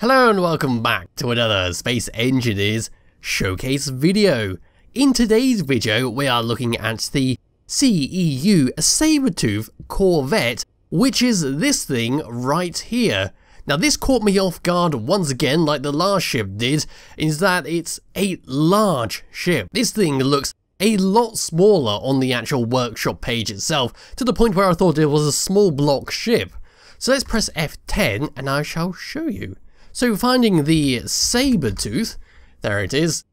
Hello and welcome back to another Space Engineers Showcase video. In today's video we are looking at the CEU Sabretooth Corvette, which is this thing right here. Now this caught me off guard once again, like the last ship did, is that it's a large ship. This thing looks a lot smaller on the actual workshop page itself, to the point where I thought it was a small block ship. So let's press F10 and I shall show you. So finding the Sabretooth, there it is.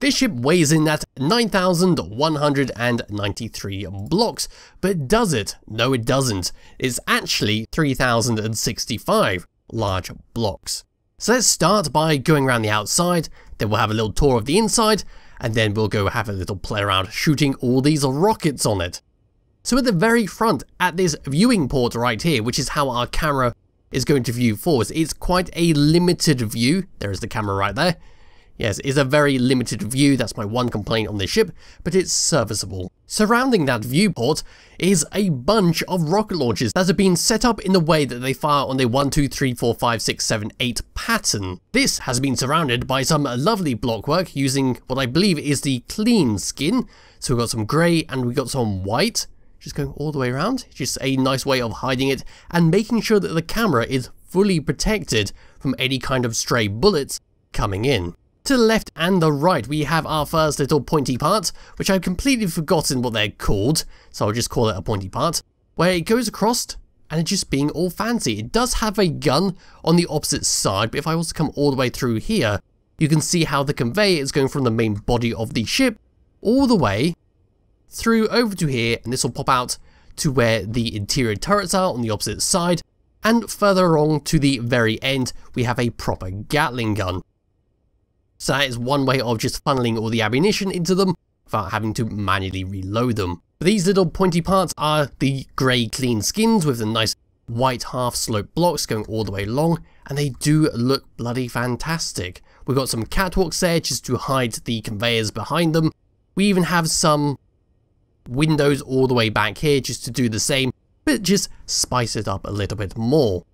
This ship weighs in at 9,193 blocks, but does it? No, it doesn't. It's actually 3,065 large blocks. So let's start by going around the outside, then we'll have a little tour of the inside, and then we'll go have a little play around shooting all these rockets on it. So at the very front, at this viewing port right here, which is how our camera is going to view forwards. It's quite a limited view. There is the camera right there. Yes, it's a very limited view. That's my one complaint on this ship, but it's serviceable. Surrounding that viewport is a bunch of rocket launchers that have been set up in the way that they fire on the 1, 2, 3, 4, 5, 6, 7, 8 pattern. This has been surrounded by some lovely blockwork using what I believe is the clean skin. So we've got some grey and we've got some white. Just going all the way around, just a nice way of hiding it and making sure that the camera is fully protected from any kind of stray bullets coming in. To the left and the right we have our first little pointy part, which I've completely forgotten what they're called, so I'll just call it a pointy part, where it goes across and it's just being all fancy. It does have a gun on the opposite side, but if I was to come all the way through here, you can see how the conveyor is going from the main body of the ship all the way through over to here, and this will pop out to where the interior turrets are on the opposite side, and further on to the very end we have a proper Gatling gun. So that is one way of just funneling all the ammunition into them without having to manually reload them. But these little pointy parts are the grey clean skins with the nice white half slope blocks going all the way along, and they do look bloody fantastic. We've got some catwalks there just to hide the conveyors behind them. We even have some windows all the way back here just to do the same, but just spice it up a little bit more.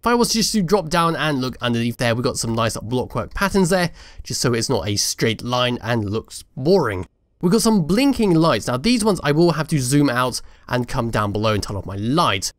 If I was just to drop down and look underneath there, we've got some nice blockwork patterns there, just so it's not a straight line and looks boring. We've got some blinking lights. Now these ones I will have to zoom out and come down below and turn off my light.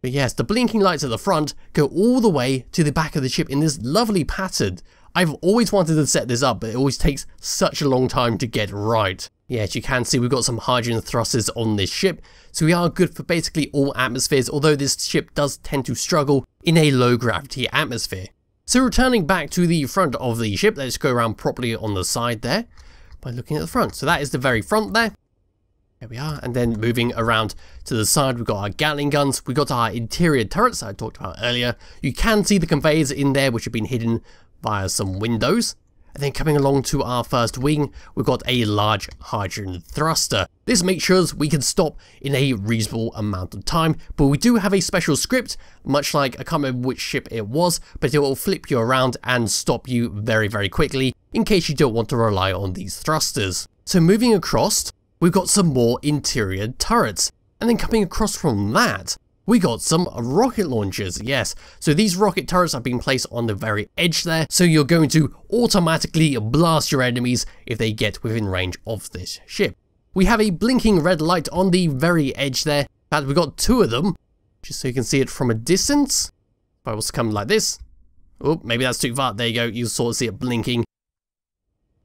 But yes, the blinking lights at the front go all the way to the back of the ship in this lovely pattern. I've always wanted to set this up, but it always takes such a long time to get right. Yeah, as you can see, we've got some hydrogen thrusters on this ship, so we are good for basically all atmospheres, although this ship does tend to struggle in a low gravity atmosphere. So returning back to the front of the ship, let's go around properly on the side there by looking at the front. So that is the very front there. There we are, and then moving around to the side, we've got our Gatling guns, we've got our interior turrets I talked about earlier. You can see the conveyors in there which have been hidden via some windows. And then coming along to our first wing, we've got a large hydrogen thruster. This makes sure we can stop in a reasonable amount of time, but we do have a special script, much like, I can't remember which ship it was, but it will flip you around and stop you very, very quickly in case you don't want to rely on these thrusters. So moving across, we've got some more interior turrets, and then coming across from that, we got some rocket launchers. Yes, so these rocket turrets have been placed on the very edge there, so you're going to automatically blast your enemies if they get within range of this ship. We have a blinking red light on the very edge there. In fact, we've got two of them, just so you can see it from a distance. If I was to come like this, oh, maybe that's too far, there you go, you'll sort of see it blinking.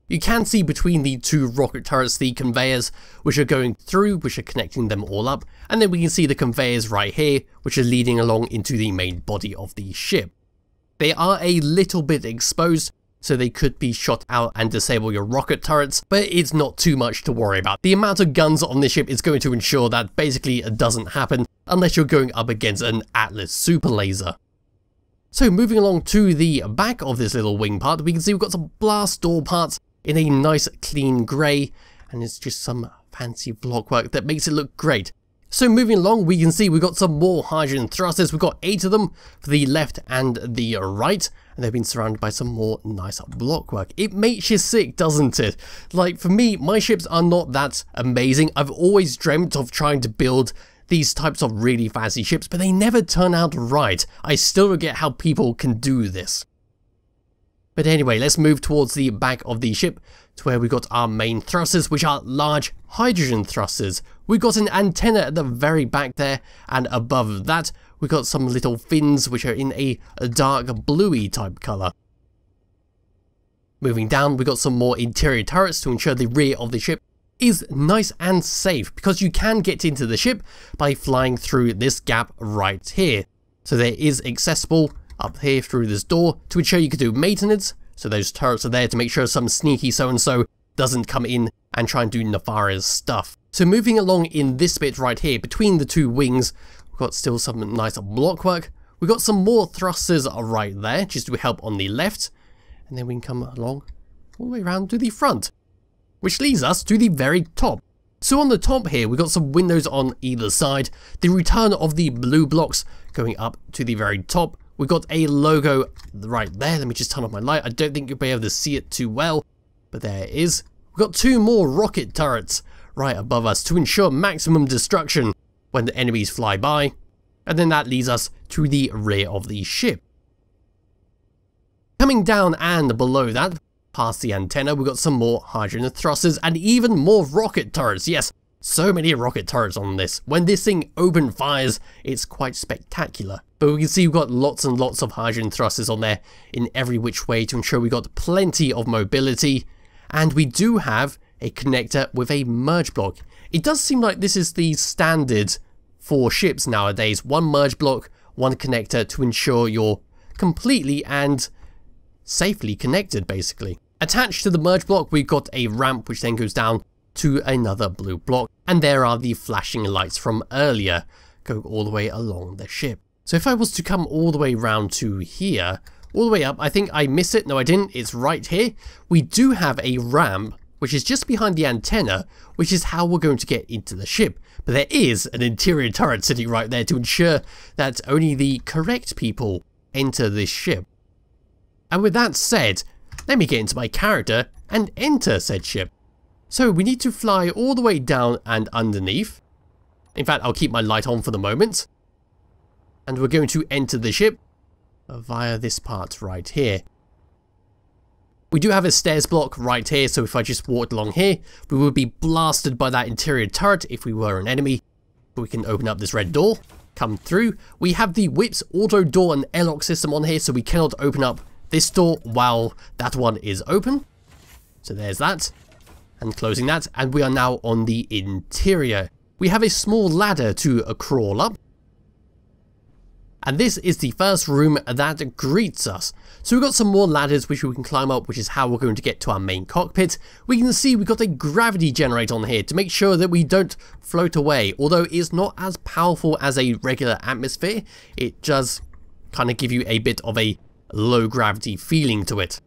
You can see between the two rocket turrets the conveyors which are going through, which are connecting them all up, and then we can see the conveyors right here which are leading along into the main body of the ship. They are a little bit exposed, so they could be shot out and disable your rocket turrets, but it's not too much to worry about. The amount of guns on this ship is going to ensure that basically it doesn't happen unless you're going up against an Atlas super laser. So moving along to the back of this little wing part, we can see we've got some blast door parts in a nice clean grey, and it's just some fancy blockwork that makes it look great. So moving along, we can see we've got some more hydrogen thrusters. We've got 8 of them for the left and the right, and they've been surrounded by some more nice blockwork. It makes you sick, doesn't it? Like for me, my ships are not that amazing. I've always dreamt of trying to build these types of really fancy ships, but they never turn out right. I still don't get how people can do this. But anyway, let's move towards the back of the ship to where we've got our main thrusters, which are large hydrogen thrusters. We've got an antenna at the very back there, and above that we've got some little fins which are in a dark bluey type colour. Moving down, we've got some more interior turrets to ensure the rear of the ship is nice and safe, because you can get into the ship by flying through this gap right here. So there is accessible up here through this door to ensure you can do maintenance. So those turrets are there to make sure some sneaky so-and-so doesn't come in and try and do nefarious stuff. So moving along in this bit right here between the two wings, we've got still some nice blockwork. We've got some more thrusters right there just to help on the left, and then we can come along all the way around to the front, which leads us to the very top. So on the top here, we've got some windows on either side, the return of the blue blocks going up to the very top. We've got a logo right there. Let me just turn off my light. I don't think you'll be able to see it too well, but there it is. We've got two more rocket turrets right above us to ensure maximum destruction when the enemies fly by. And then that leads us to the rear of the ship. Coming down and below that, past the antenna, we've got some more hydrogen thrusters and even more rocket turrets. Yes, so many rocket turrets on this. When this thing open fires, it's quite spectacular. But we can see we've got lots and lots of hydrogen thrusters on there in every which way to ensure we've got plenty of mobility. And we do have a connector with a merge block. It does seem like this is the standard for ships nowadays. One merge block, one connector to ensure you're completely and safely connected, basically. Attached to the merge block, we've got a ramp which then goes down to another blue block. And there are the flashing lights from earlier going all the way along the ship. So if I was to come all the way round to here, all the way up, I think I missed it. No, I didn't. It's right here. We do have a ramp, which is just behind the antenna, which is how we're going to get into the ship. But there is an interior turret sitting right there to ensure that only the correct people enter this ship. And with that said, let me get into my character and enter said ship. So we need to fly all the way down and underneath. In fact, I'll keep my light on for the moment. And we're going to enter the ship via this part right here. We do have a stairs block right here, so if I just walked along here, we would be blasted by that interior turret if we were an enemy. But we can open up this red door, come through. We have the Whips auto door and airlock system on here, so we cannot open up this door while that one is open. So there's that. And closing that, and we are now on the interior. We have a small ladder to crawl up. And this is the first room that greets us. So we've got some more ladders which we can climb up, which is how we're going to get to our main cockpit. We can see we've got a gravity generator on here to make sure that we don't float away. Although it's not as powerful as a regular atmosphere, it does kind of give you a bit of a low gravity feeling to it.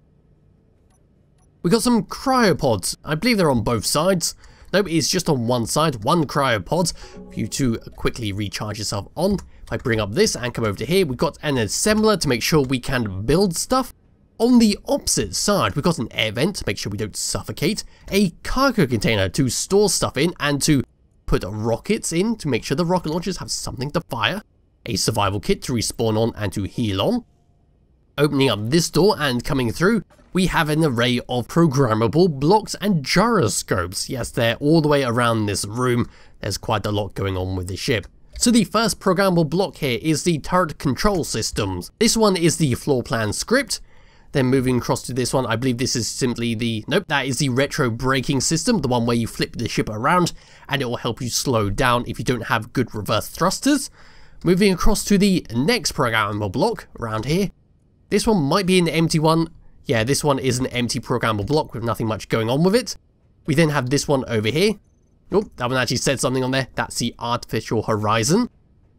We've got some cryopods. I believe they're on both sides. Nope, it's just on one side, one cryopod for you to quickly recharge yourself on. I bring up this and come over to here. We've got an assembler to make sure we can build stuff. On the opposite side, we've got an air vent to make sure we don't suffocate, a cargo container to store stuff in and to put rockets in to make sure the rocket launchers have something to fire, a survival kit to respawn on and to heal on. Opening up this door and coming through, we have an array of programmable blocks and gyroscopes. Yes, they're all the way around this room. There's quite a lot going on with the ship. So the first programmable block here is the turret control systems. This one is the floor plan script. Then moving across to this one, I believe this is simply the... Nope, that is the retro braking system, the one where you flip the ship around and it will help you slow down if you don't have good reverse thrusters. Moving across to the next programmable block around here. This one might be an empty one. Yeah, this one is an empty programmable block with nothing much going on with it. We then have this one over here. Oh, that one actually said something on there. That's the artificial horizon.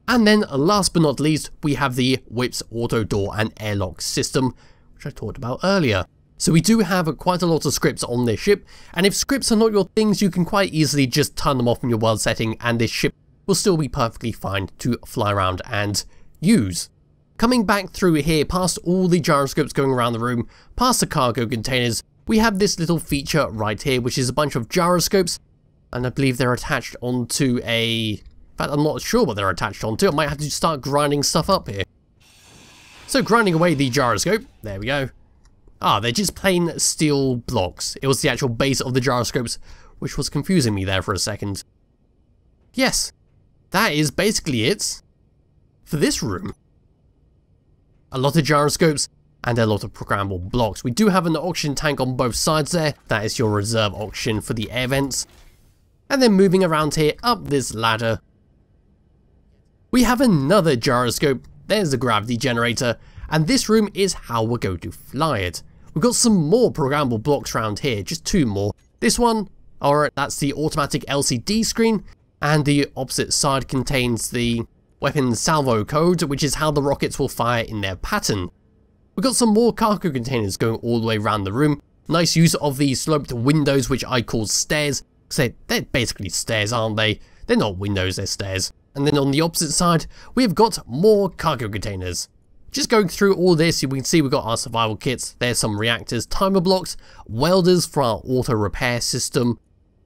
And then last but not least, we have the Whips auto door and airlock system, which I talked about earlier. So we do have quite a lot of scripts on this ship. And if scripts are not your things, you can quite easily just turn them off in your world setting and this ship will still be perfectly fine to fly around and use. Coming back through here, past all the gyroscopes going around the room, past the cargo containers, we have this little feature right here, which is a bunch of gyroscopes. And I believe they're attached onto a... In In fact, I'm not sure what they're attached onto. I might have to start grinding stuff up here. So grinding away the gyroscope. There we go. Ah, they're just plain steel blocks. It was the actual base of the gyroscopes, which was confusing me there for a second. Yes, that is basically it for this room. A lot of gyroscopes and a lot of programmable blocks. We do have an oxygen tank on both sides there. That is your reserve oxygen for the air vents. And then moving around here up this ladder, we have another gyroscope. There's the gravity generator, and this room is how we're going to fly it. We've got some more programmable blocks around here, just two more. This one, alright, that's the automatic LCD screen, and the opposite side contains the weapon salvo code, which is how the rockets will fire in their pattern. We've got some more cargo containers going all the way around the room. Nice use of the sloped windows, which I call stairs. So they're basically stairs, aren't they? They're not windows, they're stairs. And then on the opposite side, we've got more cargo containers. Just going through all this, you can see we've got our survival kits. There's some reactors, timer blocks, welders for our auto repair system.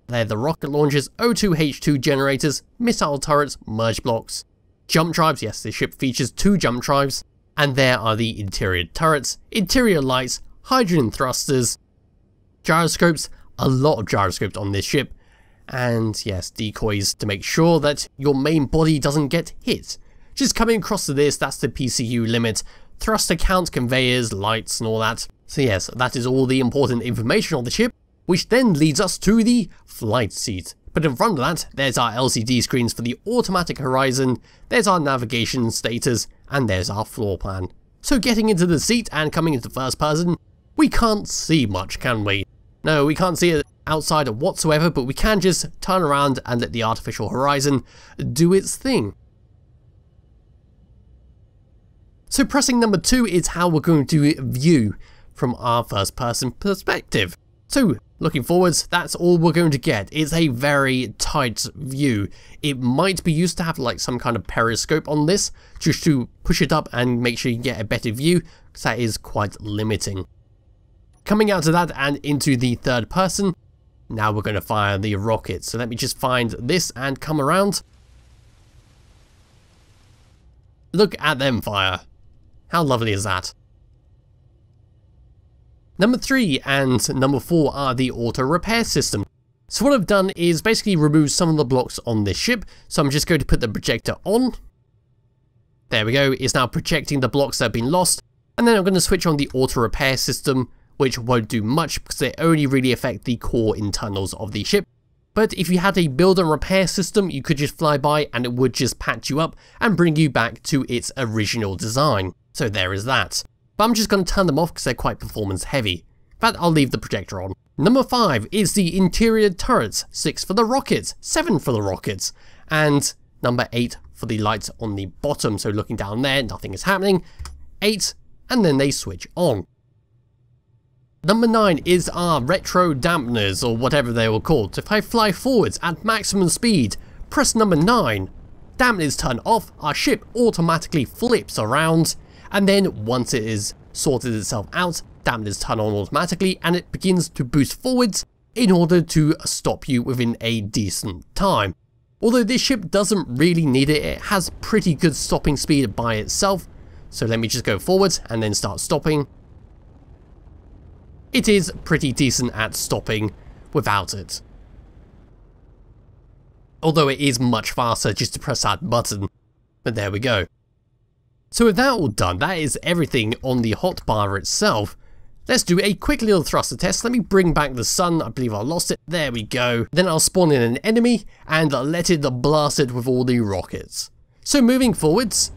They're the rocket launchers, O2H2 generators, missile turrets, merge blocks, jump drives. Yes, the ship features two jump drives. And there are the interior turrets, interior lights, hydrogen thrusters, gyroscopes. A lot of gyroscopes on this ship. And yes, decoys to make sure that your main body doesn't get hit. Just coming across to this, that's the PCU limit, thruster count, conveyors, lights and all that. So yes, that is all the important information on the ship, which then leads us to the flight seat. But in front of that, there's our LCD screens for the automatic horizon, there's our navigation status, and there's our floor plan. So getting into the seat and coming into first person, we can't see much, can we? No, we can't see it outside whatsoever, but we can just turn around and let the artificial horizon do its thing. So pressing number 2 is how we're going to view from our first person perspective. So looking forwards, that's all we're going to get. It's a very tight view. It might be used to have like some kind of periscope on this, just to push it up and make sure you get a better view, because that is quite limiting. Coming out of that and into the third person, now we're going to fire the rocket. So let me just find this and come around. Look at them fire. How lovely is that? Number 3 and number 4 are the auto repair system. So what I've done is basically remove some of the blocks on this ship. So I'm just going to put the projector on. There we go. It's now projecting the blocks that have been lost. And then I'm going to switch on the auto repair system, which won't do much because they only really affect the core internals of the ship. But if you had a build and repair system, you could just fly by and it would just patch you up and bring you back to its original design. So there is that. But I'm just going to turn them off because they're quite performance heavy. In fact, I'll leave the projector on. Number 5 is the interior turrets, 6 for the rockets, 7 for the rockets, and number 8 for the lights on the bottom. So looking down there, nothing is happening. 8, and then they switch on. Number 9 is our retro dampeners, or whatever they were called. If I fly forwards at maximum speed, press number 9, dampeners turn off, our ship automatically flips around, and then once it is sorted itself out, dampeners turn on automatically and it begins to boost forwards in order to stop you within a decent time. Although this ship doesn't really need it, it has pretty good stopping speed by itself. So let me just go forwards and then start stopping. It is pretty decent at stopping without it. Although it is much faster just to press that button. But there we go. So with that all done, that is everything on the hotbar itself. Let's do a quick little thruster test. Let me bring back the sun. I believe I lost it. There we go. Then I'll spawn in an enemy and let it blast it with all the rockets. So moving forwards,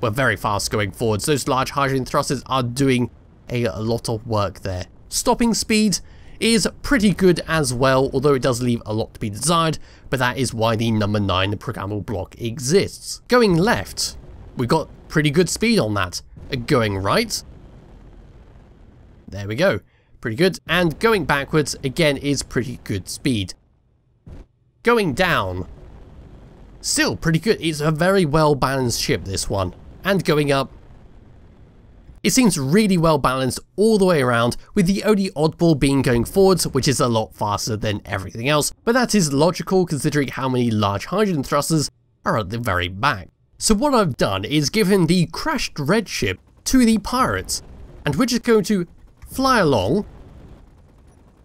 we're very fast going forwards. Those large hydrogen thrusters are doing a lot of work there. Stopping speed is pretty good as well, although it does leave a lot to be desired, but that is why the number 9 programmable block exists. Going left, we got pretty good speed on that. Going right, there we go, pretty good. And going backwards, again, is pretty good speed. Going down, still pretty good. It's a very well balanced ship, this one. And going up, it seems really well balanced all the way around, with the only oddball being going forwards, which is a lot faster than everything else, but that is logical considering how many large hydrogen thrusters are at the very back. So what I've done is given the crashed red ship to the pirates, and we're just going to fly along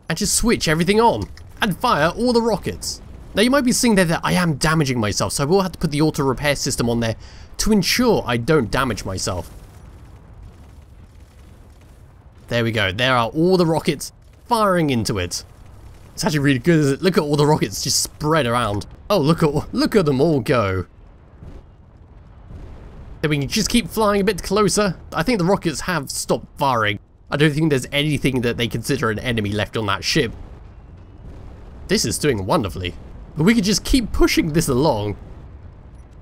and just switch everything on and fire all the rockets. Now you might be seeing there that I am damaging myself, so I will have to put the auto repair system on there to ensure I don't damage myself. There we go, there are all the rockets firing into it. It's actually really good, isn't it? Look at all the rockets just spread around. Oh, look at them all go. Then we can just keep flying a bit closer. I think the rockets have stopped firing. I don't think there's anything that they consider an enemy left on that ship. This is doing wonderfully. But we could just keep pushing this along.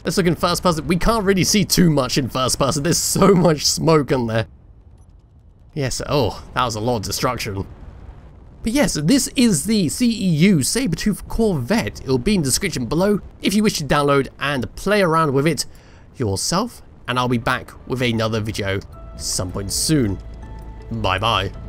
Let's look in first person. We can't really see too much in first person. There's so much smoke on there. Yes, oh, that was a lot of destruction. But yes, this is the CEU Sabretooth Corvette. It'll be in the description below if you wish to download and play around with it yourself. And I'll be back with another video some point soon. Bye bye.